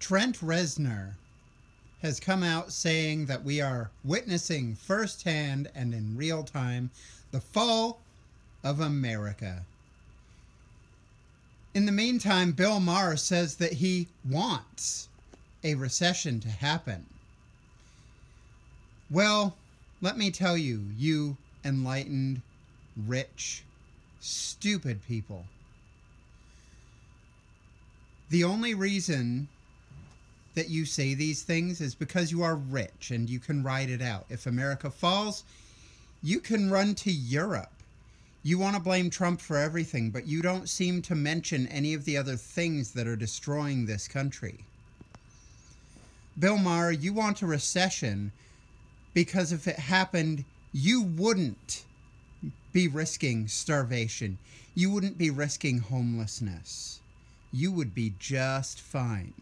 Trent Reznor has come out saying that we are witnessing firsthand and in real time the fall of America. In the meantime, Bill Maher says that he wants a recession to happen. Well, let me tell you, you enlightened, rich, stupid people, the only reason that you say these things is because you are rich and you can ride it out. If America falls, you can run to Europe. You want to blame Trump for everything, but you don't seem to mention any of the other things that are destroying this country. Bill Maher, you want a recession because if it happened, you wouldn't be risking starvation. You wouldn't be risking homelessness. You would be just fine.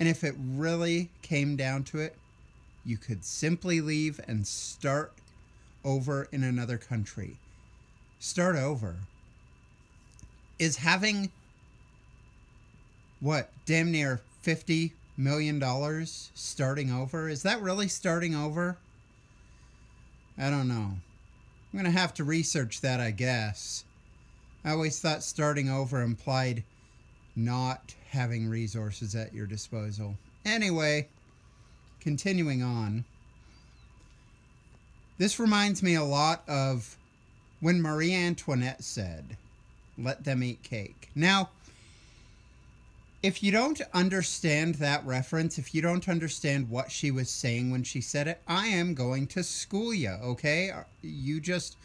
And if it really came down to it, you could simply leave and start over in another country. Start over is having, what, damn near $50 million starting over? Is that really starting over? I don't know. I'm going to have to research that, I guess. I always thought starting over implied not having resources at your disposal. Anyway, continuing on. This reminds me a lot of when Marie Antoinette said, "Let them eat cake." Now, if you don't understand that reference, if you don't understand what she was saying when she said it, I am going to school you, okay? You just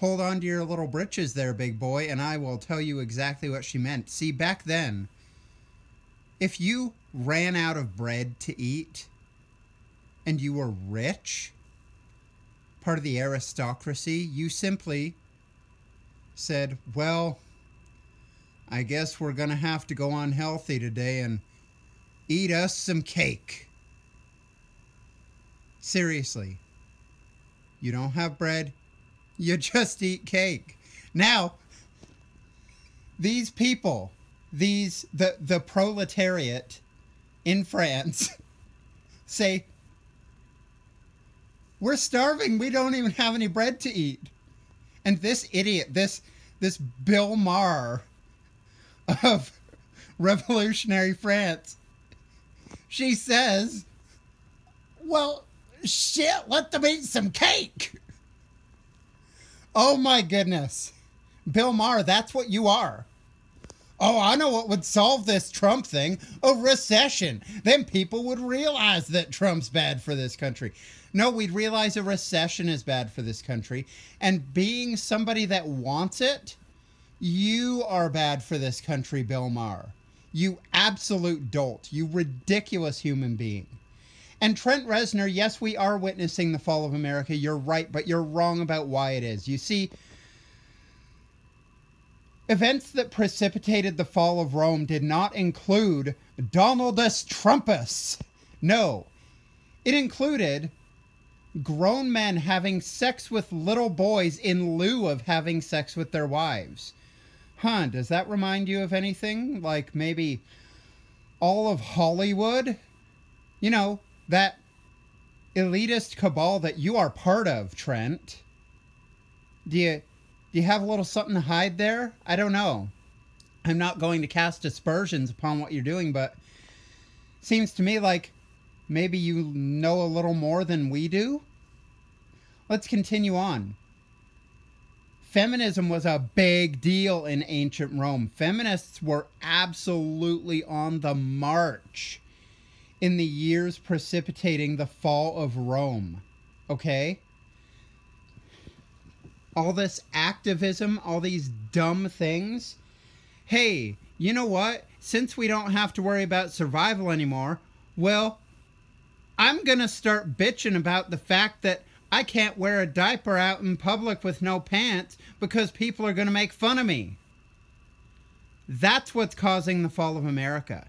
hold on to your little britches there, big boy, and I will tell you exactly what she meant. See, back then, if you ran out of bread to eat and you were rich, part of the aristocracy, you simply said, well, I guess we're going to have to go unhealthy today and eat us some cake. Seriously, you don't have bread, you just eat cake. Now, these people, the proletariat in France say, we're starving, we don't even have any bread to eat. And this idiot, this Bill Maher of revolutionary France, she says, well, shit, let them eat some cake. Oh my goodness. Bill Maher, that's what you are. Oh, I know what would solve this Trump thing. A recession. Then people would realize that Trump's bad for this country. No, we'd realize a recession is bad for this country. And being somebody that wants it, you are bad for this country, Bill Maher. You absolute dolt. You ridiculous human being. And Trent Reznor, yes, we are witnessing the fall of America. You're right, but you're wrong about why it is. You see, events that precipitated the fall of Rome did not include Donaldus Trumpus. No, it included grown men having sex with little boys in lieu of having sex with their wives. Huh, does that remind you of anything? Like maybe all of Hollywood? You know, that elitist cabal that you are part of, Trent. Do you have a little something to hide there? I don't know. I'm not going to cast aspersions upon what you're doing, but it seems to me like maybe you know a little more than we do. Let's continue on. Feminism was a big deal in ancient Rome. Feminists were absolutely on the march in the years precipitating the fall of Rome, okay? All this activism, all these dumb things. Hey, you know what? Since we don't have to worry about survival anymore, well, I'm going to start bitching about the fact that I can't wear a diaper out in public with no pants because people are going to make fun of me. That's what's causing the fall of America.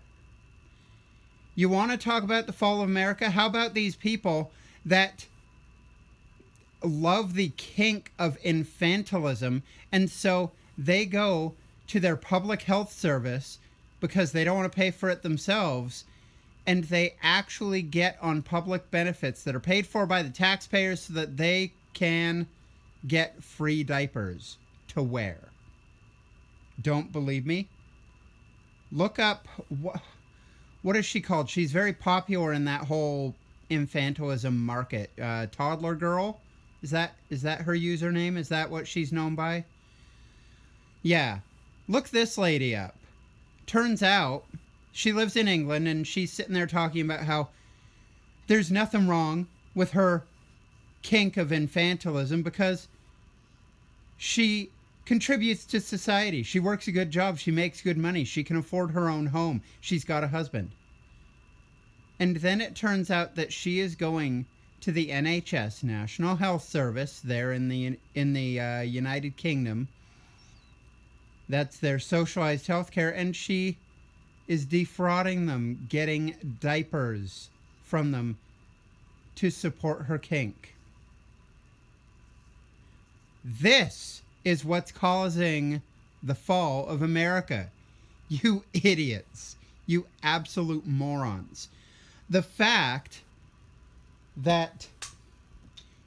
You want to talk about the fall of America? How about these people that love the kink of infantilism, and so they go to their public health service because they don't want to pay for it themselves, and they actually get on public benefits that are paid for by the taxpayers so that they can get free diapers to wear. Don't believe me? Look up, what is she called? She's very popular in that whole infantilism market. Toddler Girl? Is that her username? Is that what she's known by? Yeah. Look this lady up. Turns out she lives in England, and she's sitting there talking about how there's nothing wrong with her kink of infantilism because she contributes to society. She works a good job. She makes good money. She can afford her own home. She's got a husband. And then it turns out that she is going to the NHS, National Health Service, there in the United Kingdom. That's their socialized health care, and she is defrauding them, getting diapers from them to support her kink. This is what's causing the fall of America. You idiots. You absolute morons. The fact that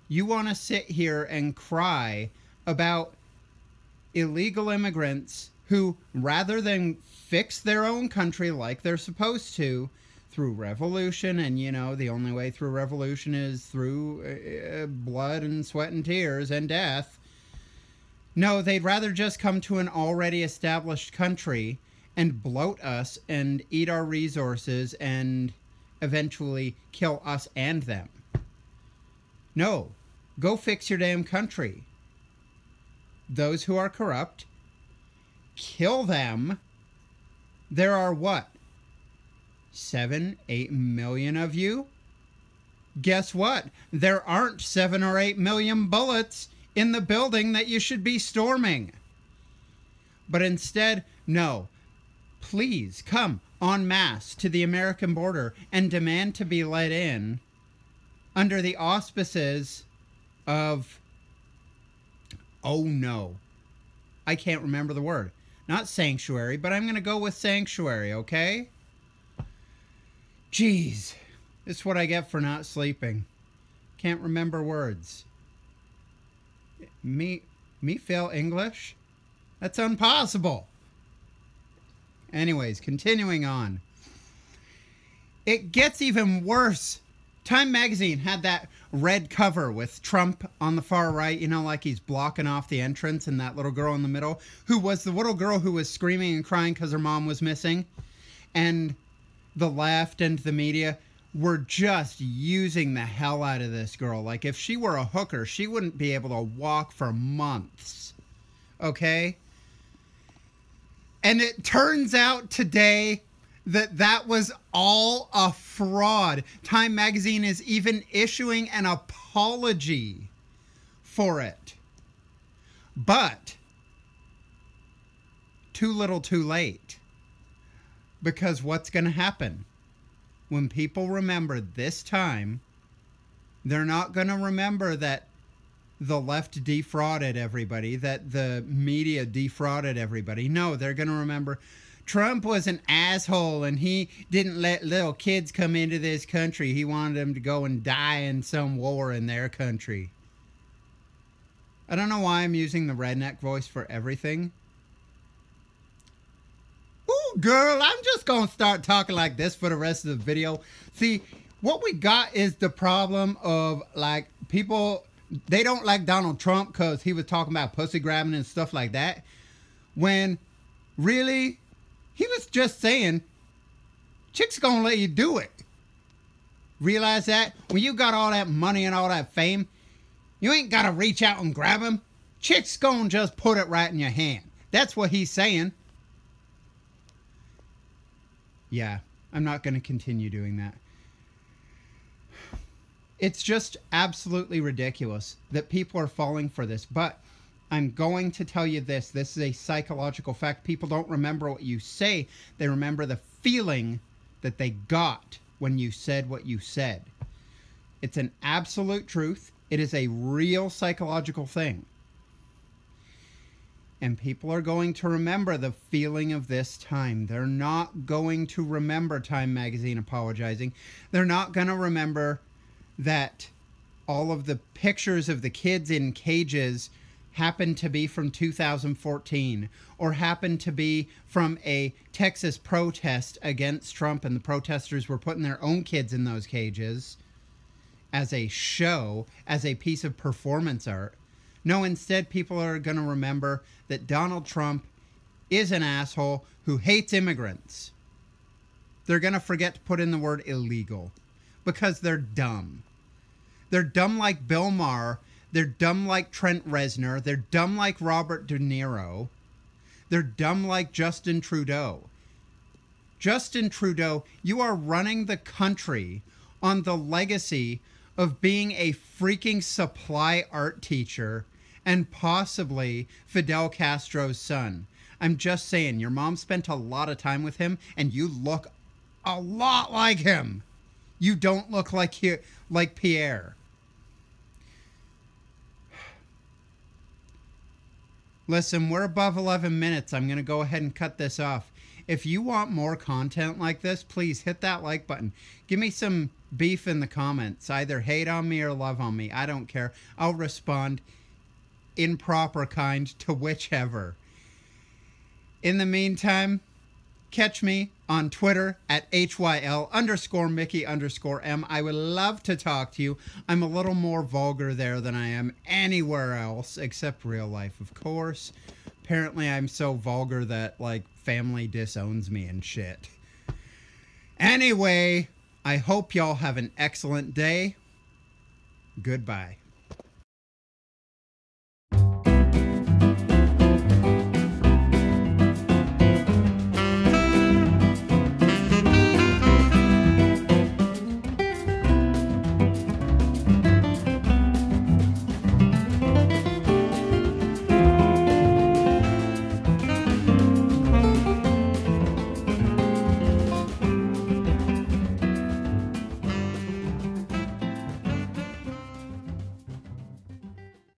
you want to sit here and cry about illegal immigrants who, rather than fix their own country like they're supposed to through revolution, and you know the only way through revolution is through blood and sweat and tears and death, no, they'd rather just come to an already established country and bloat us and eat our resources and eventually kill us and them. No, go fix your damn country. Those who are corrupt, kill them. There are what? 7, 8 million of you? Guess what? There aren't 7 or 8 million bullets in the building that you should be storming. But instead, no. Please come en masse to the American border and demand to be let in under the auspices of... oh no, I can't remember the word. Not sanctuary, but I'm going to go with sanctuary, okay? Jeez, this is what I get for not sleeping. Can't remember words. Me fail English? That's impossible. Anyways, continuing on. It gets even worse. Time magazine had that red cover with Trump on the far right, you know, like he's blocking off the entrance, and that little girl in the middle, who was the little girl who was screaming and crying because her mom was missing. And the left and the media were just using the hell out of this girl. Like, if she were a hooker, she wouldn't be able to walk for months. Okay? And it turns out today that was all a fraud. Time magazine is even issuing an apology for it. But too little too late. Because what's going to happen? When people remember this time, they're not going to remember that the left defrauded everybody, that the media defrauded everybody. No, they're going to remember... Trump was an asshole, and he didn't let little kids come into this country. He wanted them to go and die in some war in their country. I don't know why I'm using the redneck voice for everything. Ooh, girl, I'm just going to start talking like this for the rest of the video. See, what we got is the problem of, like, people, they don't like Donald Trump because he was talking about pussy grabbing and stuff like that, when really... he was just saying, chicks gonna let you do it. Realize that? When you got all that money and all that fame, you ain't gotta reach out and grab them. Chicks gonna just put it right in your hand. That's what he's saying. Yeah, I'm not gonna continue doing that. It's just absolutely ridiculous that people are falling for this, but... I'm going to tell you this. This is a psychological fact. People don't remember what you say. They remember the feeling that they got when you said what you said. It's an absolute truth. It is a real psychological thing. And people are going to remember the feeling of this time. They're not going to remember Time Magazine apologizing. They're not going to remember that all of the pictures of the kids in cages happened to be from 2014 or happened to be from a Texas protest against Trump, and the protesters were putting their own kids in those cages as a show, as a piece of performance art. No, instead, people are going to remember that Donald Trump is an asshole who hates immigrants. They're going to forget to put in the word illegal because they're dumb. They're dumb like Bill Maher. They're dumb like Trent Reznor. They're dumb like Robert De Niro. They're dumb like Justin Trudeau. Justin Trudeau, you are running the country on the legacy of being a freaking supply art teacher and possibly Fidel Castro's son. I'm just saying, your mom spent a lot of time with him, and you look a lot like him. You don't look like Pierre. Listen, we're above 11 minutes. I'm going to go ahead and cut this off. If you want more content like this, please hit that like button. Give me some beef in the comments. Either hate on me or love on me. I don't care. I'll respond in proper kind to whichever. In the meantime, catch me on Twitter at HYL_Mickey_M. I would love to talk to you. I'm a little more vulgar there than I am anywhere else, except real life, of course. Apparently, I'm so vulgar that, like, family disowns me and shit. Anyway, I hope y'all have an excellent day. Goodbye.